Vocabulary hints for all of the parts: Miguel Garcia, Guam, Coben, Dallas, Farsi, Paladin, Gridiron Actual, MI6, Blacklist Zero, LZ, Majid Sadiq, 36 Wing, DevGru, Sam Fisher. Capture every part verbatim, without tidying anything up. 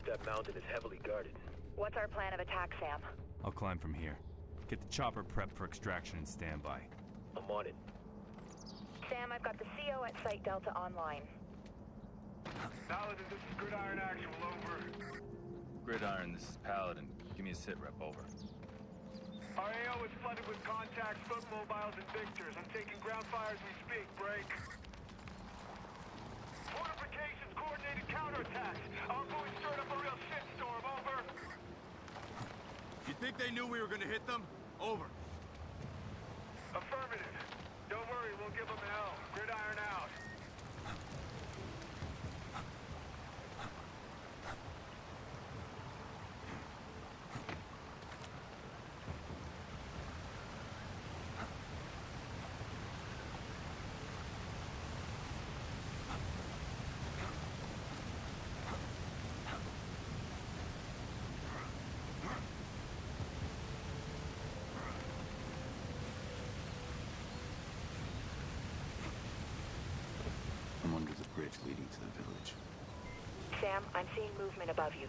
up that mountain is heavily guarded. What's our plan of attack, Sam? I'll climb from here. Get the chopper prepped for extraction and standby. I'm on it. Sam, I've got the C O at Site Delta online. Paladin, this is Gridiron Actual, over. Gridiron, this is Paladin. Give me a sit rep, over. Our A O is flooded with contacts, foot mobiles, and victors. I'm taking ground fire as we speak, break. Fortifications, coordinated counterattacks. Our boys stirred up a real shitstorm, over. You think they knew we were gonna hit them? Over. Affirmative. Don't worry, we'll give them hell. Gridiron out. Leading to the village. Sam, I'm seeing movement above you.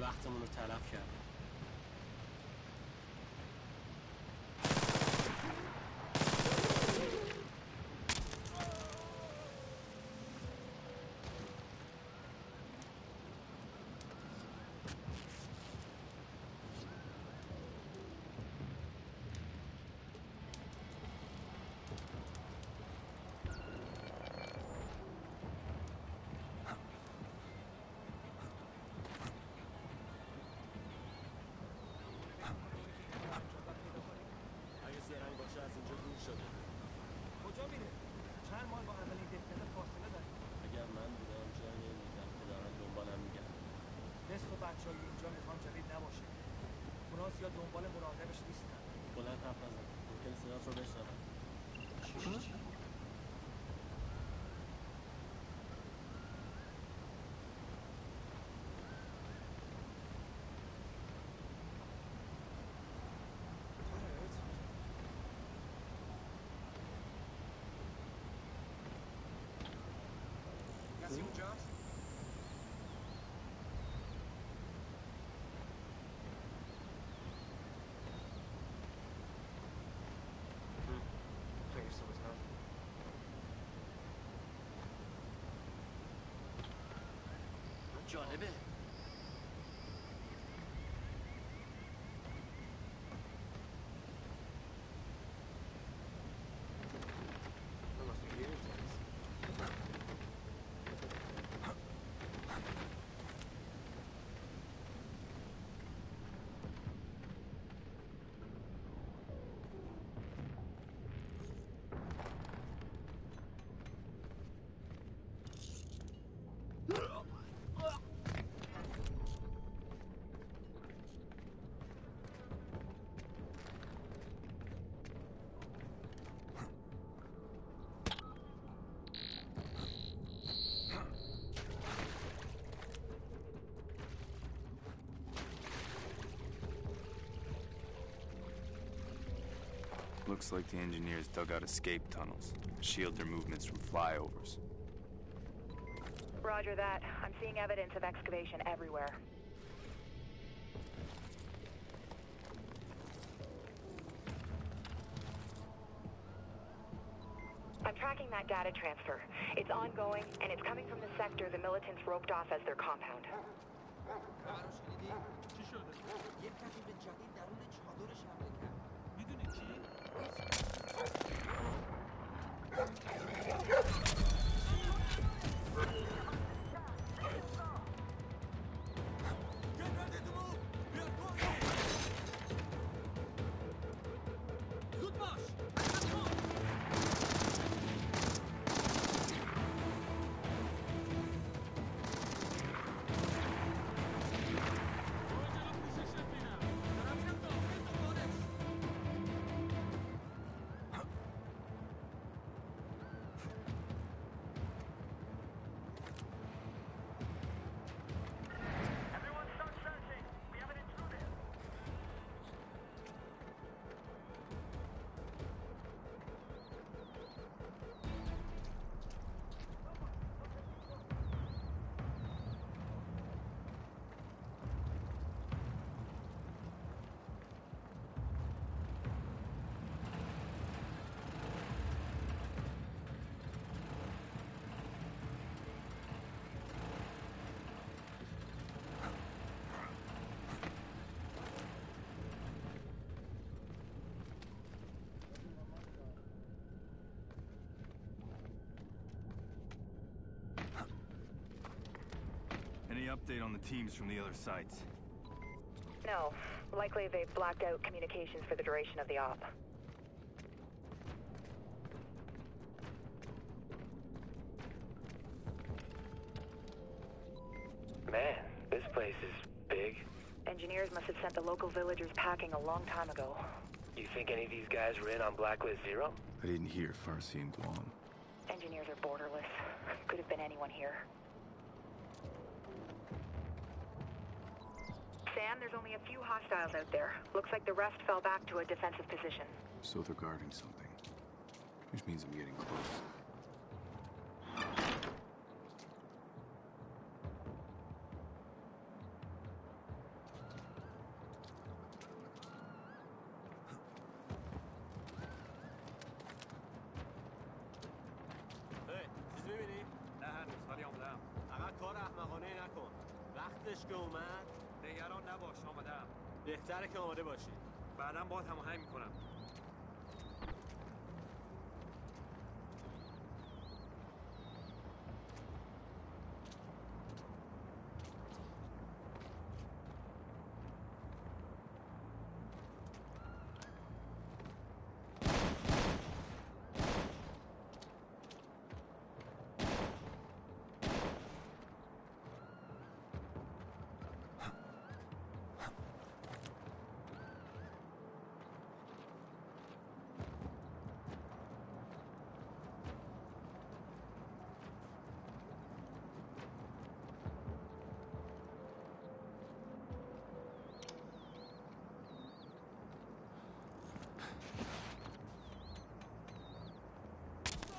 وقتمون رو تلف کردیم یا دنبال مراقبش نیستن بلند حرف نزن ممکنه صدات رو بشنوم کسی اونجاست؟ جالبه Looks like the engineers dug out escape tunnels, shield their movements from flyovers. Roger that. I'm seeing evidence of excavation everywhere. I'm tracking that data transfer. It's ongoing, and it's coming from the sector the militants roped off as their compound. Any update on the teams from the other sites? No. Likely they've blacked out communications for the duration of the op. Man, this place is big. Engineers must have sent the local villagers packing a long time ago. You think any of these guys were in on Blacklist Zero? I didn't hear Farsi and Guam. Engineers are borderless. Could have been anyone here. Sam, there's only a few hostiles out there. Looks like the rest fell back to a defensive position. So they're guarding something. Which means I'm getting close.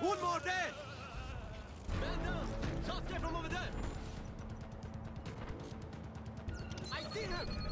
One more dead! Man down! Shots came from over there! I see him!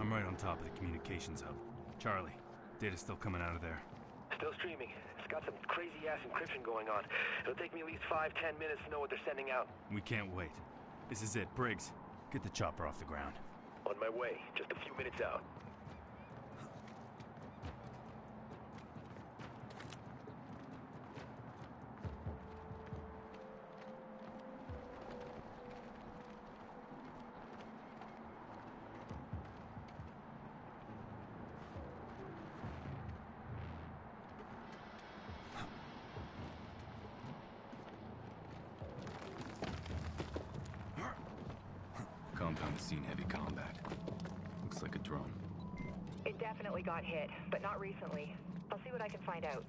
I'm right on top of the communications hub. Charlie, data's still coming out of there. Still streaming. It's got some crazy-ass encryption going on. It'll take me at least five, ten minutes to know what they're sending out. We can't wait. This is it. Briggs, get the chopper off the ground. On my way. Just a few minutes out. Haven't seen heavy combat. Looks like a drone. It definitely got hit, but not recently. I'll see what I can find out.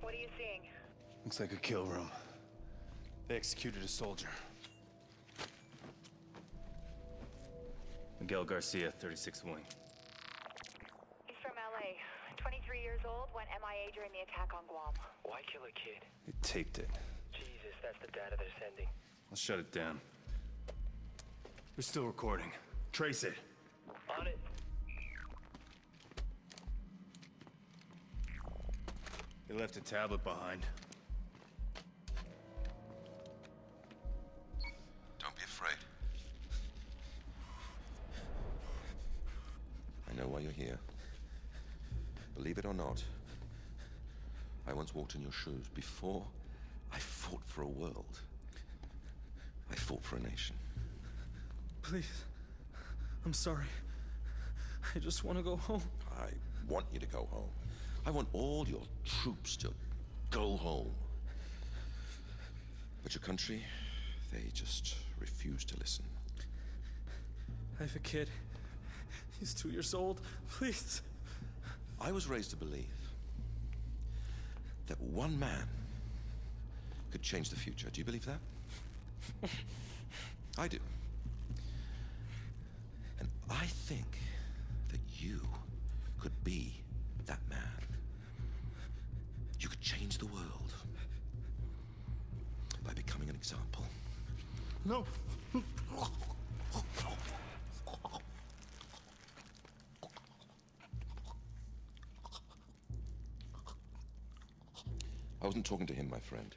What are you seeing? Looks like a kill room. They executed a soldier. Miguel Garcia, thirty-six wing. He's from L A. twenty-three years old, went M I A during the attack on Guam. Why kill a kid? They taped it. Jesus, that's the data they're sending. I'll shut it down. They're still recording. Trace it. On it. They left a tablet behind. Here. Believe it or not, I once walked in your shoes before I fought for a world. I fought for a nation. Please, I'm sorry. I just want to go home. I want you to go home. I want all your troops to go home. But your country, they just refuse to listen. I have a kid. He's two years old. Please. I was raised to believe that one man could change the future. Do you believe that? I do. And I think that you could be that man. You could change the world by becoming an example. No. I wasn't talking to him, my friend.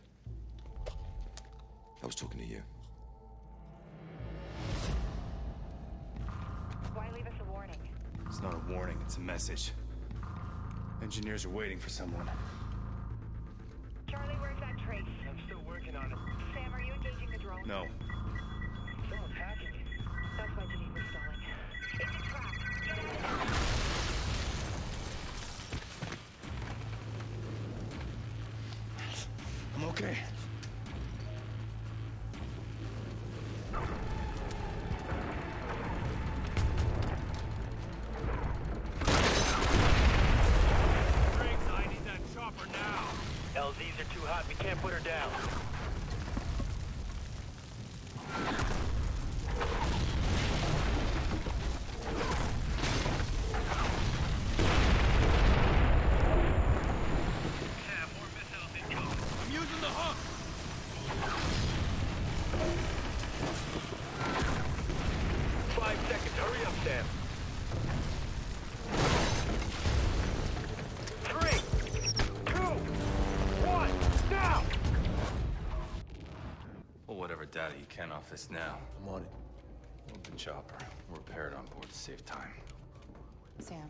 I was talking to you. Why leave us a warning? It's not a warning, it's a message. Engineers are waiting for someone. Charlie, where's that trace? I'm still working on it. Sam, are you engaging the drone? No. Someone's hacking it. That's why Janine was stalling. It's a trap. Get it. I'm okay. I need that chopper now. L Zs are too hot. We can't put her down. Off this now. I'm on it. Move the chopper. We'll repair it on board to save time. Sam.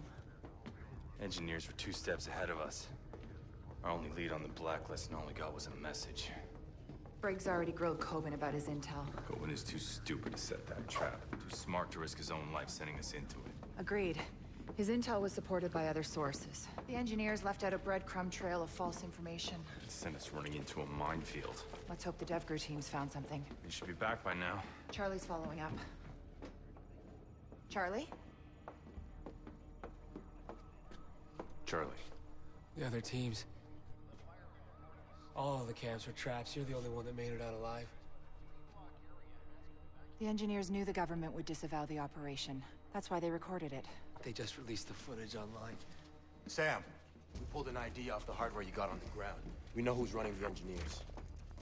Engineers were two steps ahead of us. Our only lead on the blacklist and all we got was a message. Briggs already grilled Coben about his intel. Coben is too stupid to set that trap. Too smart to risk his own life sending us into it. Agreed. His intel was supported by other sources. The engineers left out a breadcrumb trail of false information. It sent us running into a minefield. Let's hope the DevGru team's found something. They should be back by now. Charlie's following up. Charlie? Charlie. The other teams. All of the camps were traps. You're the only one that made it out alive. The engineers knew the government would disavow the operation. That's why they recorded it. They just released the footage online. Sam, we pulled an I D off the hardware you got on the ground. We know who's running the engineers.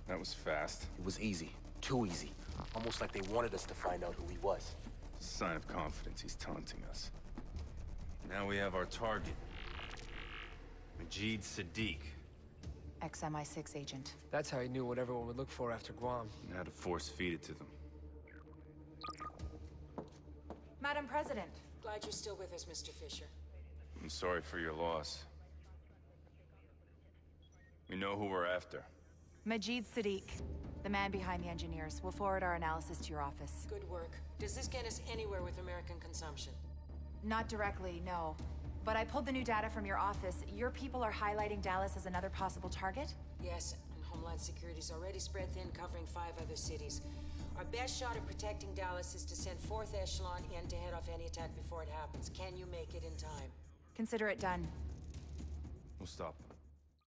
That was fast. It was easy. Too easy. Almost like they wanted us to find out who he was. Sign of confidence. He's taunting us. Now we have our target. Majid Sadiq. Ex M I six agent. That's how he knew what everyone would look for after Guam. And how to force feed it to them. Madam President. Glad you're still with us, Mister Fisher. I'm sorry for your loss. We know who we're after. Majid Sadiq, the man behind the engineers. We'll forward our analysis to your office. Good work. Does this get us anywhere with American consumption? Not directly, no. But I pulled the new data from your office. Your people are highlighting Dallas as another possible target? Yes, and Homeland Security's already spread thin, covering five other cities. Our best shot at protecting Dallas is to send fourth Echelon in to head off any attack before it happens. Can you make it in time? Consider it done. We'll stop them.